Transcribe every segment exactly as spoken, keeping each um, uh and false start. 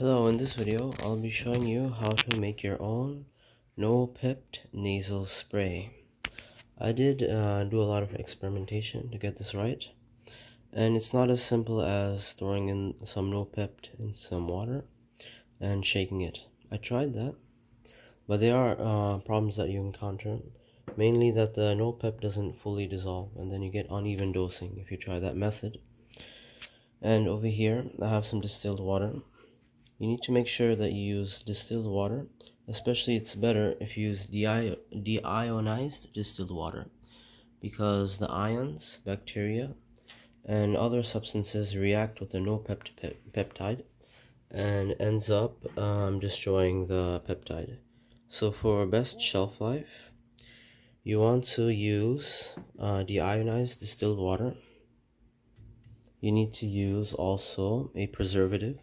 Hello, in this video, I'll be showing you how to make your own no-pipped nasal spray. I did uh, do a lot of experimentation to get this right, and it's not as simple as throwing in some no-pipped in some water and shaking it. I tried that, but there are uh, problems that you encounter, mainly that the no-pip doesn't fully dissolve, and then you get uneven dosing if you try that method. And over here, I have some distilled water. You need to make sure that you use distilled water, especially it's better if you use deionized distilled water because the ions, bacteria, and other substances react with the no-pept peptide and ends up um, destroying the peptide. So for best shelf life, you want to use uh, deionized distilled water. You need to use also a preservative.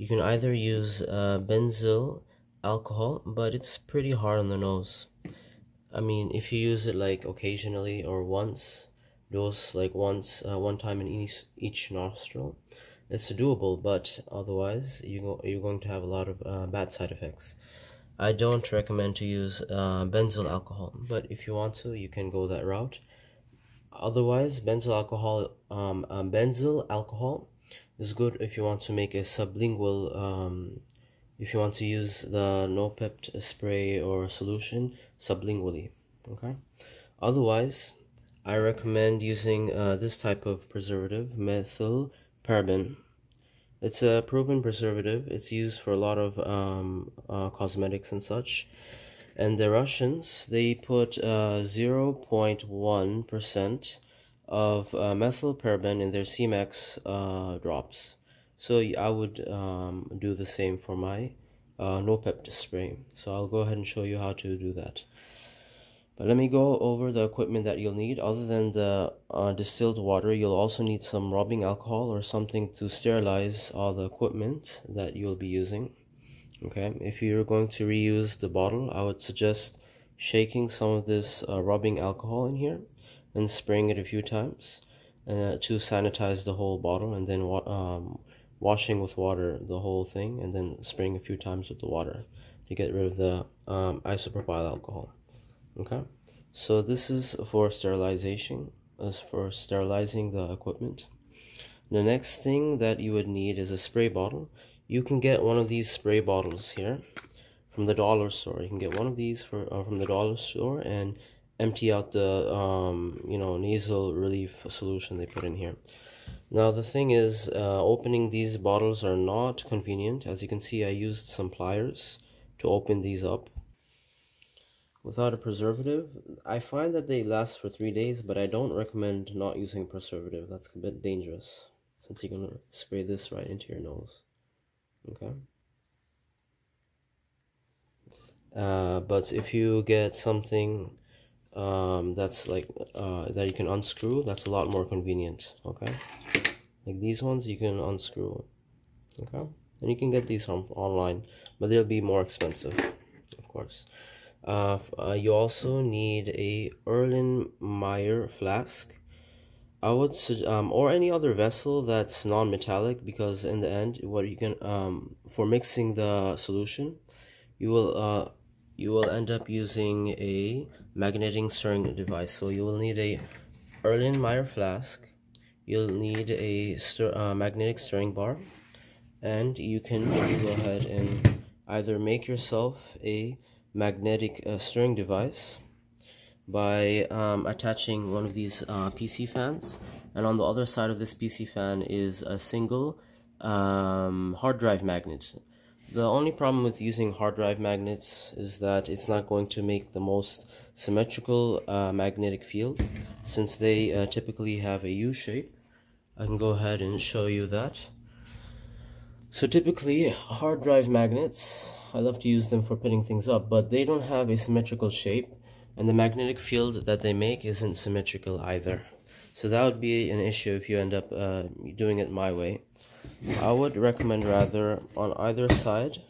You can either use uh, benzyl alcohol, but it's pretty hard on the nose. I mean, if you use it like occasionally or once, dose like once, uh, one time in each, each nostril, it's doable, but otherwise you go, you're going to have a lot of uh, bad side effects. I don't recommend to use uh, benzyl alcohol, but if you want to, you can go that route. Otherwise, benzyl alcohol, um, uh, benzyl alcohol, is good if you want to make a sublingual, um, if you want to use the no-pipped spray or solution sublingually, okay? Otherwise, I recommend using uh, this type of preservative, methylparaben. It's a proven preservative. It's used for a lot of um, uh, cosmetics and such. And the Russians, they put uh, zero point one percent of uh, methylparaben in their C-Max uh, drops. So I would um, do the same for my uh, no-pep spray. So I'll go ahead and show you how to do that. But let me go over the equipment that you'll need. Other than the uh, distilled water, you'll also need some rubbing alcohol or something to sterilize all the equipment that you'll be using. Okay, if you're going to reuse the bottle, I would suggest shaking some of this uh, rubbing alcohol in here and spraying it a few times uh, to sanitize the whole bottle, and then wa um, washing with water the whole thing, and then spraying a few times with the water to get rid of the um, isopropyl alcohol. Okay, so this is for sterilization, as for sterilizing the equipment. The next thing that you would need is a spray bottle. You can get one of these spray bottles here from the dollar store. You can get one of these for, uh, from the dollar store and empty out the um, you know, nasal relief solution they put in here. Now the thing is, uh, opening these bottles are not convenient. As you can see, I used some pliers to open these up. Without a preservative, I find that they last for three days, but I don't recommend not using preservative. That's a bit dangerous, since you're gonna spray this right into your nose. Okay. Uh, but if you get something um that's like uh that you can unscrew, that's a lot more convenient. Okay, like these ones you can unscrew. Okay, and you can get these on online, but they'll be more expensive, of course. Uh, uh you also need a Erlenmeyer flask, I would um or any other vessel that's non-metallic, because in the end, what you can um for mixing the solution, you will uh you will end up using a magnetic stirring device. So you will need a Erlenmeyer flask, you'll need a stir, uh, magnetic stirring bar, and you can go ahead and either make yourself a magnetic uh, stirring device by um, attaching one of these uh, P C fans, and on the other side of this P C fan is a single um, hard drive magnet. The only problem with using hard drive magnets is that it's not going to make the most symmetrical uh, magnetic field, since they uh, typically have a U shape. I can go ahead and show you that. So typically hard drive magnets, I love to use them for putting things up, but they don't have a symmetrical shape, and the magnetic field that they make isn't symmetrical either. So that would be an issue if you end up uh, doing it my way. I would recommend rather on either side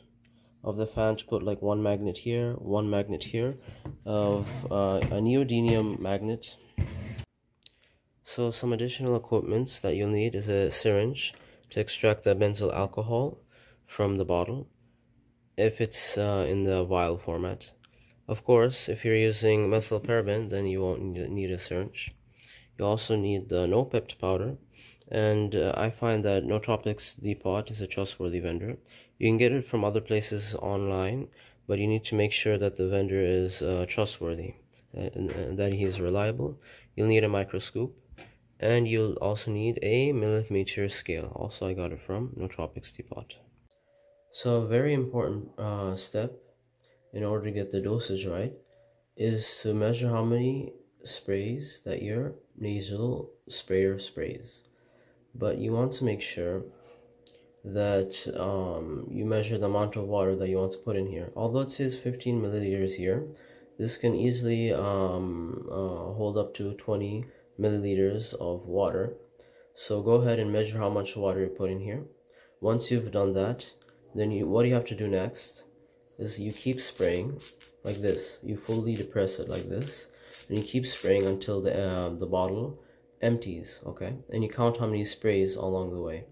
of the fan to put like one magnet here, one magnet here, of uh, a neodymium magnet. So some additional equipments that you'll need is a syringe to extract the benzyl alcohol from the bottle if it's uh, in the vial format. Of course, if you're using methylparaben, then you won't need a syringe. You also need the no-pept powder, and uh, I find that Nootropics Depot is a trustworthy vendor. You can get it from other places online, but you need to make sure that the vendor is uh, trustworthy and, and that he's reliable. You'll need a microscope, and you'll also need a millimeter scale. Also, I got it from Nootropics Depot. So a very important uh, step in order to get the dosage right is to measure how many sprays that your nasal sprayer sprays. But you want to make sure that um, you measure the amount of water that you want to put in here. Although it says fifteen milliliters here, this can easily um, uh, hold up to twenty milliliters of water. So go ahead and measure how much water you put in here. Once you've done that, then you, what you have to do next is you keep spraying like this. You fully depress it like this, and you keep spraying until the uh, the bottle empties, okay? And you count how many sprays along the way.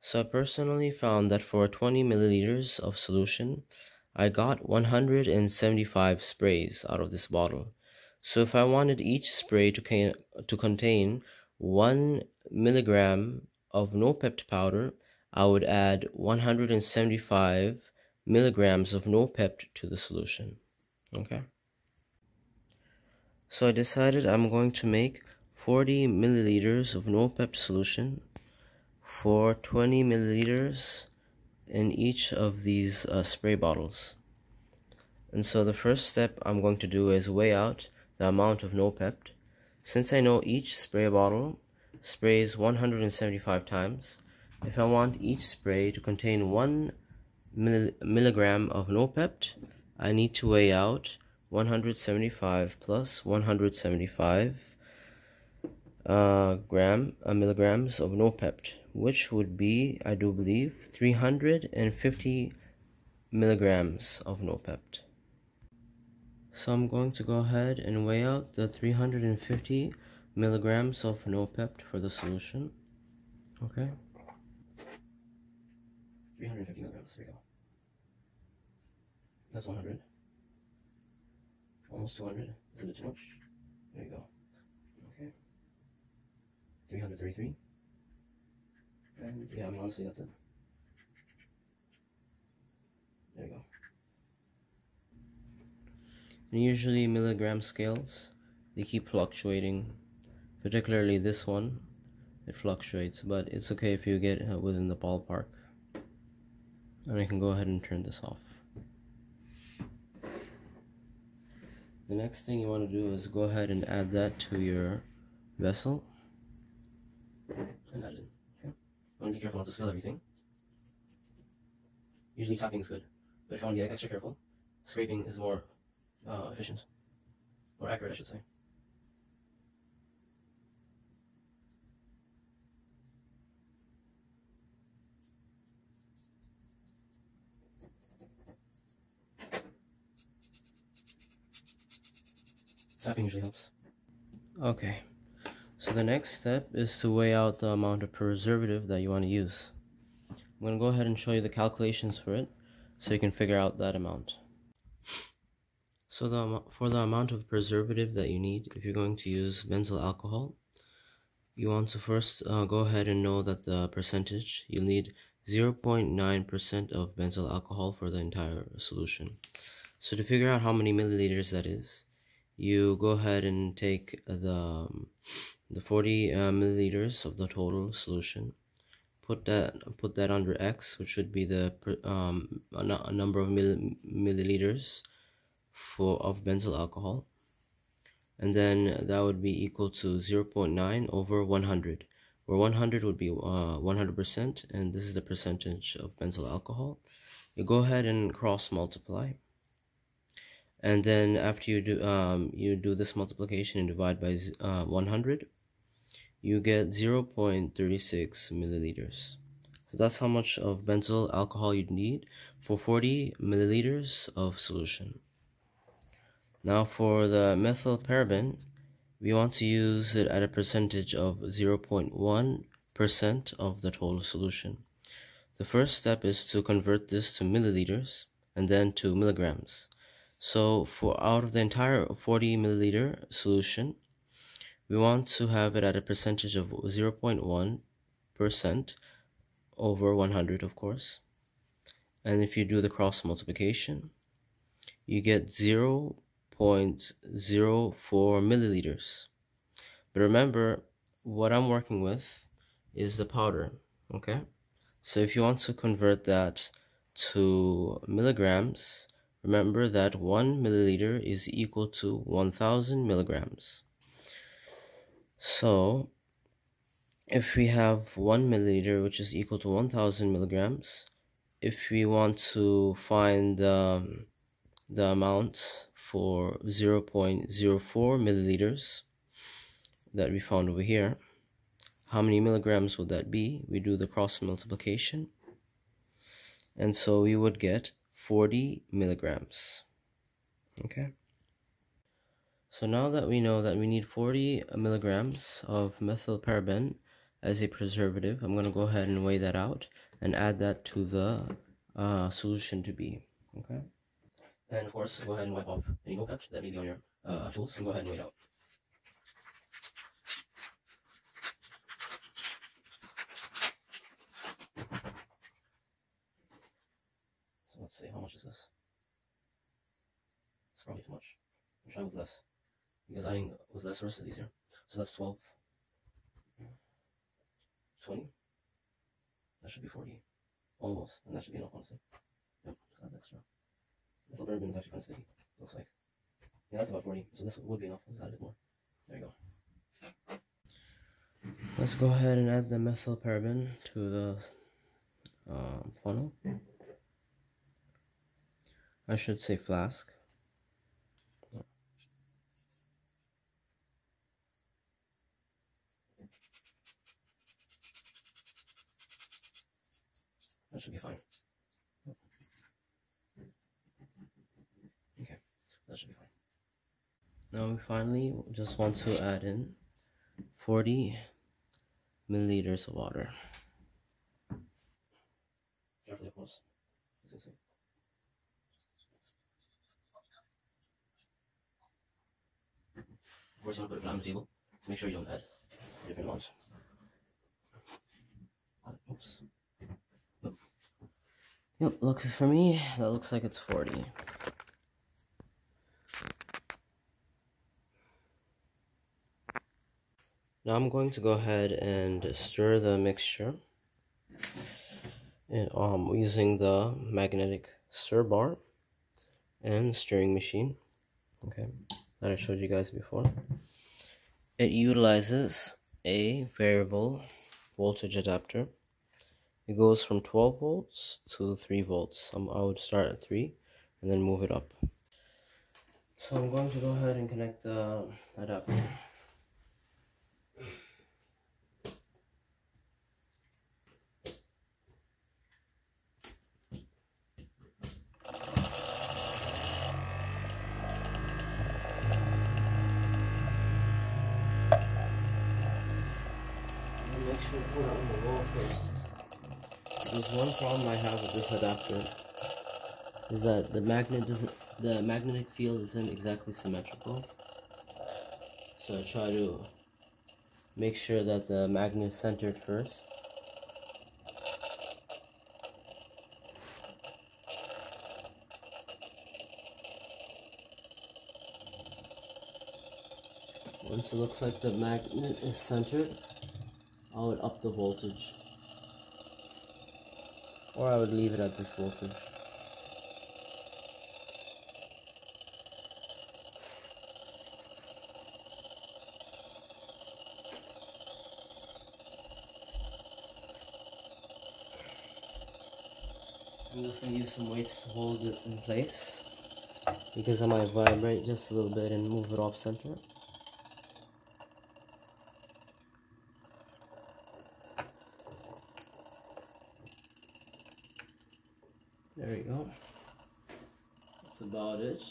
So I personally found that for twenty milliliters of solution, I got one hundred seventy-five sprays out of this bottle. So if I wanted each spray to, can to contain one milligram of no-pept powder, I would add one hundred seventy-five milligrams of no-pept to the solution, okay? So I decided I'm going to make forty milliliters of no-pept solution for twenty milliliters in each of these uh, spray bottles. And so the first step I'm going to do is weigh out the amount of no-pept. Since I know each spray bottle sprays one hundred seventy-five times, if I want each spray to contain one mill milligram of no-pept, I need to weigh out one hundred seventy-five plus one hundred seventy-five uh, gram uh, milligrams of no-pept, which would be, I do believe, three hundred fifty milligrams of no-pept. So I'm going to go ahead and weigh out the three hundred fifty milligrams of no-pept for the solution. Okay. three hundred fifty milligrams, here we go. That's one hundred. Almost two hundred. Is it too much? There you go. Okay. three hundred thirty-three. And yeah, I mean, honestly, that's it. There you go. And usually milligram scales, they keep fluctuating. Particularly this one, it fluctuates, but it's okay if you get within the ballpark. And I can go ahead and turn this off. The next thing you want to do is go ahead and add that to your vessel. And add it. Okay. I want to be careful not to spill everything. Usually tapping is good, but if you want to be extra careful, scraping is more uh, efficient. More accurate, I should say. Tapping usually helps. Okay, so the next step is to weigh out the amount of preservative that you want to use. I'm going to go ahead and show you the calculations for it so you can figure out that amount. So the, for the amount of preservative that you need, if you're going to use benzyl alcohol, you want to first uh, go ahead and know that the percentage. You'll need zero point nine percent of benzyl alcohol for the entire solution. So to figure out how many milliliters that is, you go ahead and take the the forty uh, milliliters of the total solution, put that put that under X, which should be the um a number of mill, milliliters for of benzyl alcohol, and then that would be equal to zero point nine over one hundred, where one hundred would be uh one hundred percent, and this is the percentage of benzyl alcohol. You go ahead and cross multiply. And then after you do um, you do this multiplication and divide by uh, one hundred, you get zero point three six milliliters. So that's how much of benzyl alcohol you'd need for forty milliliters of solution. Now for the methylparaben, we want to use it at a percentage of zero point one percent of the total solution. The first step is to convert this to milliliters and then to milligrams. So for out of the entire forty milliliter solution, we want to have it at a percentage of zero point one percent over one hundred, of course. And if you do the cross multiplication, you get zero point zero four milliliters. But remember, what I'm working with is the powder, okay? So if you want to convert that to milligrams, remember that one milliliter is equal to one thousand milligrams. So if we have one milliliter, which is equal to one thousand milligrams, if we want to find um, the amount for zero point zero four milliliters that we found over here, how many milligrams would that be? We do the cross multiplication, and so we would get forty milligrams. Okay, so now that we know that we need forty milligrams of methylparaben as a preservative, I'm going to go ahead and weigh that out and add that to the uh, solution to be. Okay, and of course go ahead and wipe off any mocap that may be on your uh, tools, and go ahead and weigh it out. Let's see, how much is this? It's probably too much. I'm trying with less, because I'm with less versus easier. So that's twelve, twenty, that should be forty, almost, and that should be enough, honestly. Yep, just add extra. This little paraben is actually kind of sticky, looks like. Yeah, that's about forty, so this would be enough. Let's add a bit more. There you go. Let's go ahead and add the methylparaben to the uh, funnel. I should say flask. That should be fine. Okay, that should be fine. Now we finally just want to add in forty milliliters of water. Carefully, of course. Of course, you want to put it on the table to make sure you don't add different ones. Oops. Yep, look, for me, that looks like it's forty. Now I'm going to go ahead and stir the mixture and, um, using the magnetic stir bar and stirring machine. Okay, that I showed you guys before. It utilizes a variable voltage adapter. It goes from twelve volts to three volts. Um, I would start at three and then move it up. So I'm going to go ahead and connect the adapter. Put it on the wall first. There's one problem I have with this adapter, is that the magnet doesn't, the magnetic field isn't exactly symmetrical. So I try to make sure that the magnet is centered first. Once it looks like the magnet is centered, I would up the voltage, or I would leave it at this voltage. I'm just going to use some weights to hold it in place, because I might vibrate just a little bit and move it off center. There we go. That's about it.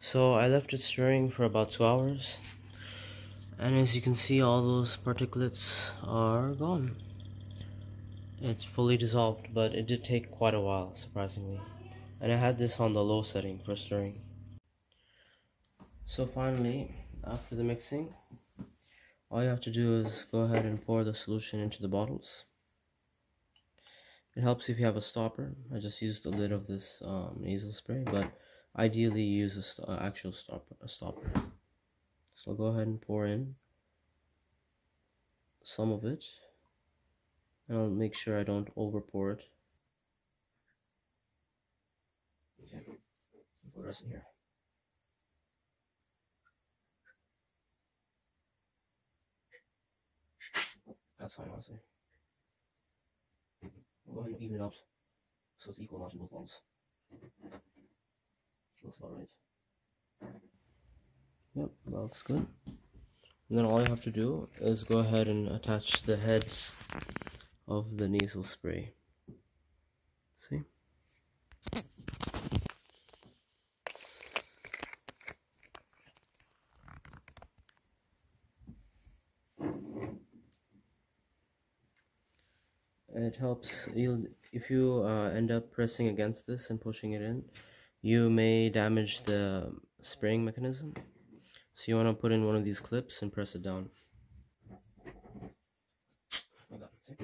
So I left it stirring for about two hours. And as you can see, all those particulates are gone. It's fully dissolved, but it did take quite a while, surprisingly. And I had this on the low setting for stirring. So finally, after the mixing, all you have to do is go ahead and pour the solution into the bottles. It helps if you have a stopper. I just used the lid of this um, nasal spray, but ideally you use an st uh, actual stopper, a stopper. So go ahead and pour in some of it, and I'll make sure I don't over pour it. Okay, put this in here. That's fine, honestly. Go ahead and even it up so it's equal amount in both bottles. Looks alright. Yep, that looks good. And then all you have to do is go ahead and attach the heads of the nasal spray. See? It helps. You'll, if you uh, end up pressing against this and pushing it in, you may damage the spraying mechanism. So you want to put in one of these clips and press it down. Like that. See?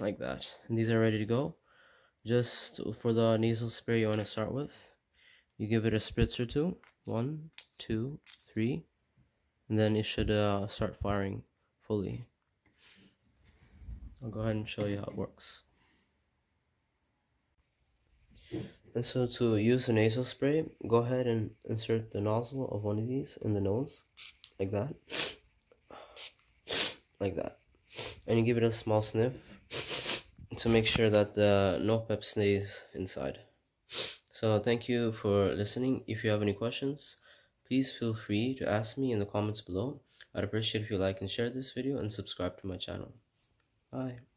Like that. And these are ready to go. Just for the nasal spray you want to start with, you give it a spritz or two. One, two, three. And then it should uh, start firing fully. I'll go ahead and show you how it works. And so to use the nasal spray, go ahead and insert the nozzle of one of these in the nose, like that, like that. And you give it a small sniff to make sure that the nopep stays inside. So thank you for listening. If you have any questions, please feel free to ask me in the comments below. I'd appreciate if you like and share this video and subscribe to my channel. Bye.